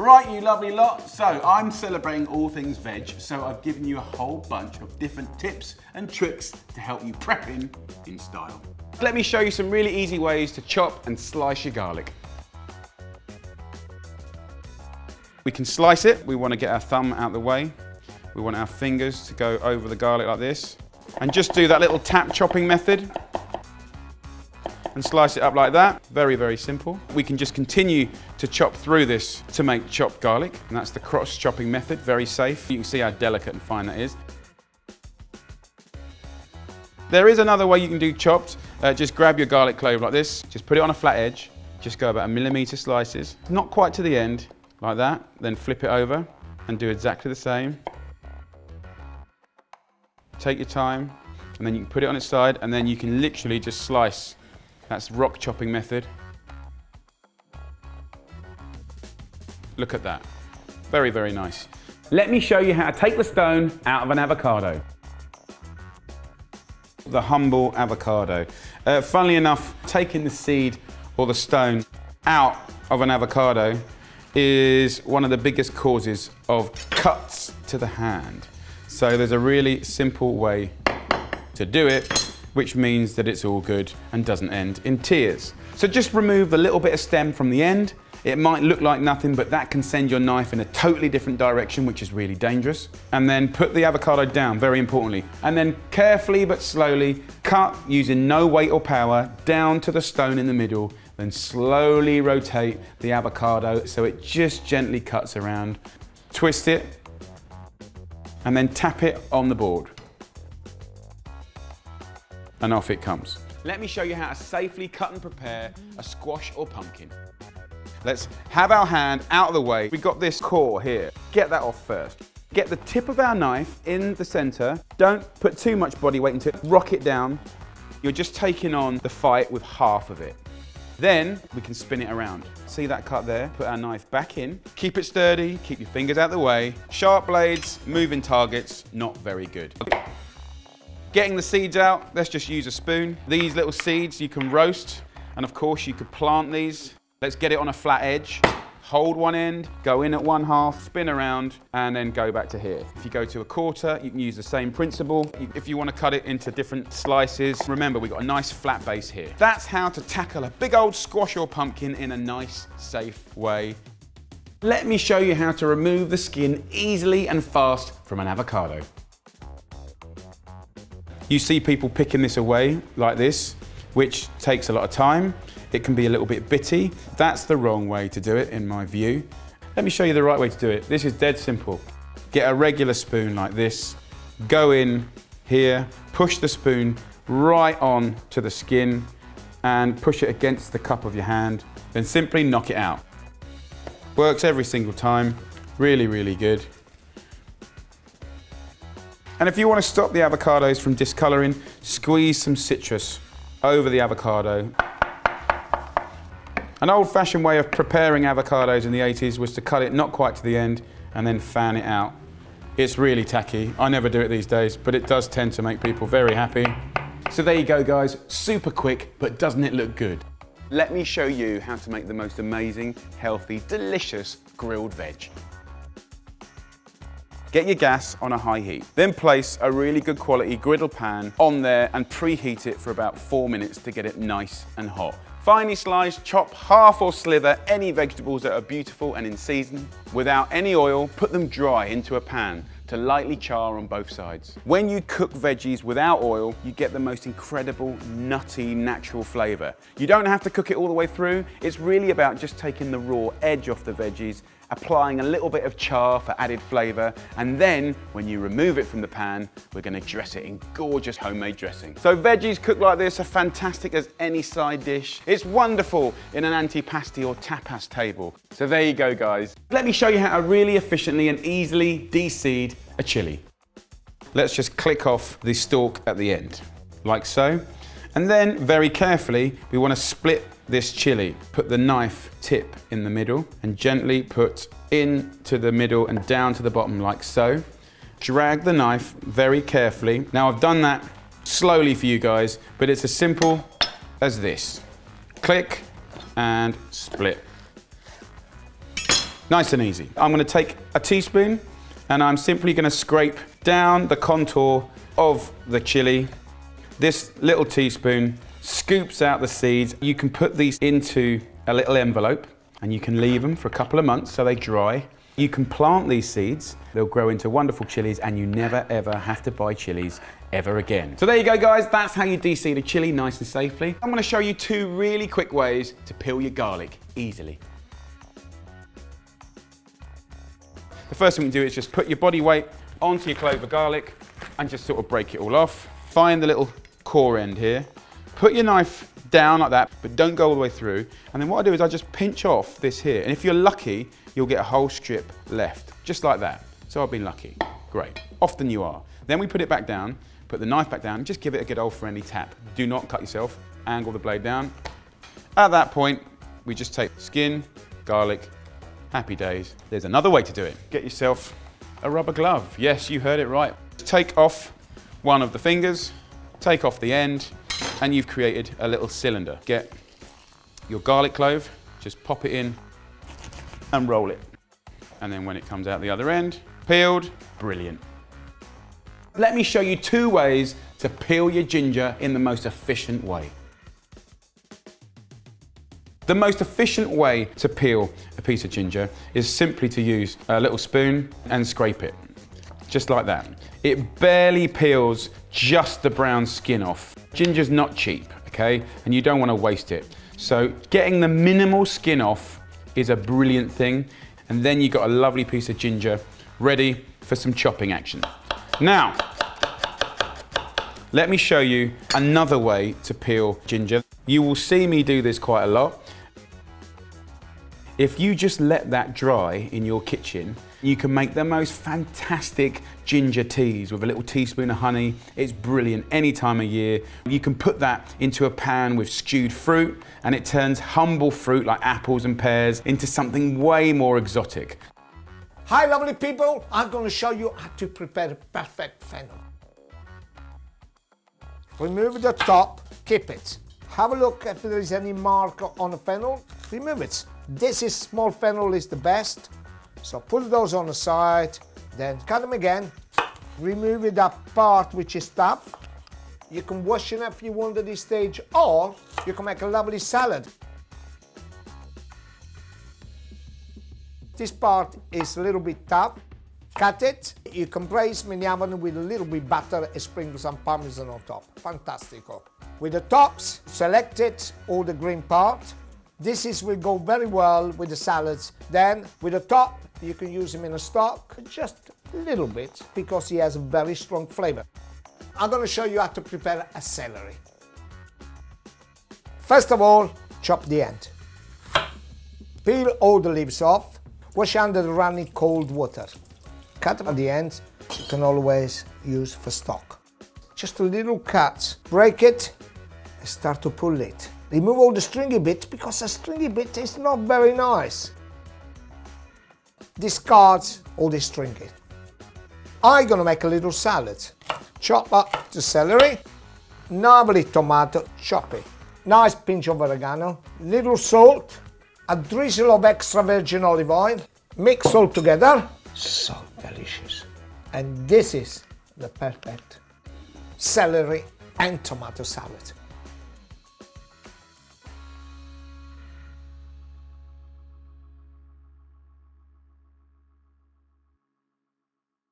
Right, you lovely lot. So I'm celebrating all things veg, so I've given you a whole bunch of different tips and tricks to help you prepping in style. Let me show you some really easy ways to chop and slice your garlic. We can slice it. We want to get our thumb out of the way. We want our fingers to go over the garlic like this. And just do that little tap chopping method. And slice it up like that. Very, very simple. We can just continue to chop through this to make chopped garlic. And that's the cross chopping method, very safe. You can see how delicate and fine that is. There is another way you can do chopped. Just grab your garlic clove like this. Just put it on a flat edge. Just go about a millimetre slices. Not quite to the end, like that. Then flip it over and do exactly the same. Take your time, and then you can put it on its side, and then you can literally just slice. That's rock chopping method. Look at that. Very, very nice. Let me show you how to take the stone out of an avocado. The humble avocado. Funnily enough, taking the seed or the stone out of an avocado is one of the biggest causes of cuts to the hand. So there's a really simple way to do it, which means that it's all good and doesn't end in tears. So just remove the little bit of stem from the end. It might look like nothing, but that can send your knife in a totally different direction, which is really dangerous. And then put the avocado down, very importantly. And then carefully but slowly cut, using no weight or power, down to the stone in the middle. Then slowly rotate the avocado so it just gently cuts around. Twist it, and then tap it on the board. And off it comes. Let me show you how to safely cut and prepare a squash or pumpkin. Let's have our hand out of the way. We've got this core here. Get that off first. Get the tip of our knife in the center. Don't put too much body weight into it. Rock it down. You're just taking on the fight with half of it. Then we can spin it around. See that cut there? Put our knife back in. Keep it sturdy, keep your fingers out of the way. Sharp blades, moving targets, not very good. Getting the seeds out, let's just use a spoon. These little seeds you can roast, and of course you could plant these. Let's get it on a flat edge. Hold one end, go in at one half, spin around, and then go back to here. If you go to a quarter, you can use the same principle. If you want to cut it into different slices, remember we've got a nice flat base here. That's how to tackle a big old squash or pumpkin in a nice, safe way. Let me show you how to remove the skin easily and fast from an avocado. You see people picking this away like this, which takes a lot of time. It can be a little bit bitty. That's the wrong way to do it, in my view. Let me show you the right way to do it. This is dead simple. Get a regular spoon like this, go in here, push the spoon right on to the skin, and push it against the cup of your hand, then simply knock it out. Works every single time. Really, really good. And if you want to stop the avocados from discolouring, squeeze some citrus over the avocado. An old-fashioned way of preparing avocados in the 80s was to cut it not quite to the end and then fan it out. It's really tacky. I never do it these days, but it does tend to make people very happy. So there you go, guys. Super quick, but doesn't it look good? Let me show you how to make the most amazing, healthy, delicious grilled veg. Get your gas on a high heat. Then place a really good quality griddle pan on there and preheat it for about 4 minutes to get it nice and hot. Finely slice, chop half or slither any vegetables that are beautiful and in season. Without any oil, put them dry into a pan to lightly char on both sides. When you cook veggies without oil, you get the most incredible, nutty, natural flavour. You don't have to cook it all the way through. It's really about just taking the raw edge off the veggies, applying a little bit of char for added flavour, and then when you remove it from the pan, we're going to dress it in gorgeous homemade dressing. So veggies cooked like this are fantastic as any side dish. It's wonderful in an antipasti or tapas table. So there you go, guys. Let me show you how to really efficiently and easily de-seed a chilli. Let's just click off the stalk at the end, like so. And then, very carefully, we want to split this chili. Put the knife tip in the middle and gently put into the middle and down to the bottom like so. Drag the knife very carefully. Now I've done that slowly for you guys, but it's as simple as this. Click and split. Nice and easy. I'm going to take a teaspoon and I'm simply going to scrape down the contour of the chili. This little teaspoon scoops out the seeds. You can put these into a little envelope and you can leave them for a couple of months so they dry. You can plant these seeds, they'll grow into wonderful chilies and you never ever have to buy chilies ever again. So there you go guys, that's how you de-seed a chili nice and safely. I'm gonna show you two really quick ways to peel your garlic easily. The first thing you can do is just put your body weight onto your clove of garlic and just sort of break it all off. Find the little core end here. Put your knife down like that, but don't go all the way through. And then what I do is I just pinch off this here. And if you're lucky, you'll get a whole strip left, just like that. So I've been lucky, great. Often you are. Then we put it back down, put the knife back down, just give it a good old friendly tap. Do not cut yourself, angle the blade down. At that point, we just take skin, garlic, happy days. There's another way to do it. Get yourself a rubber glove. Yes, you heard it right. Take off one of the fingers, take off the end, and you've created a little cylinder. Get your garlic clove, just pop it in and roll it. And then when it comes out the other end, peeled, brilliant. Let me show you two ways to peel your ginger in the most efficient way. The most efficient way to peel a piece of ginger is simply to use a little spoon and scrape it, just like that. It barely peels just the brown skin off. Ginger's not cheap, okay? And you don't want to waste it. So getting the minimal skin off is a brilliant thing. And then you've got a lovely piece of ginger ready for some chopping action. Now, let me show you another way to peel ginger. You will see me do this quite a lot. If you just let that dry in your kitchen, you can make the most fantastic ginger teas with a little teaspoon of honey. It's brilliant any time of year. You can put that into a pan with stewed fruit and it turns humble fruit like apples and pears into something way more exotic. Hi lovely people, I'm going to show you how to prepare a perfect fennel. Remove the top, keep it. Have a look if there is any mark on the fennel, remove it. This is small fennel is the best, so put those on the side, then cut them again, remove that part which is tough. You can wash it if you want at this stage, or you can make a lovely salad. This part is a little bit tough, cut it, you can braise in the oven with a little bit butter and sprinkle some parmesan on top, fantastico. With the tops, select it, all the green part. This will go very well with the salads. Then with the top, you can use them in a stock, just a little bit, because he has a very strong flavor. I'm gonna show you how to prepare a celery. First of all, chop the end. Peel all the leaves off, wash under the running cold water. Cut at the end, you can always use for stock. Just a little cut, break it, and start to pull it. Remove all the stringy bit, because the stringy bit is not very nice. Discard all the stringy. I'm gonna make a little salad. Chop up the celery, lovely tomato, chop it. Nice pinch of oregano, little salt, a drizzle of extra virgin olive oil. Mix all together. So delicious. And this is the perfect celery and tomato salad.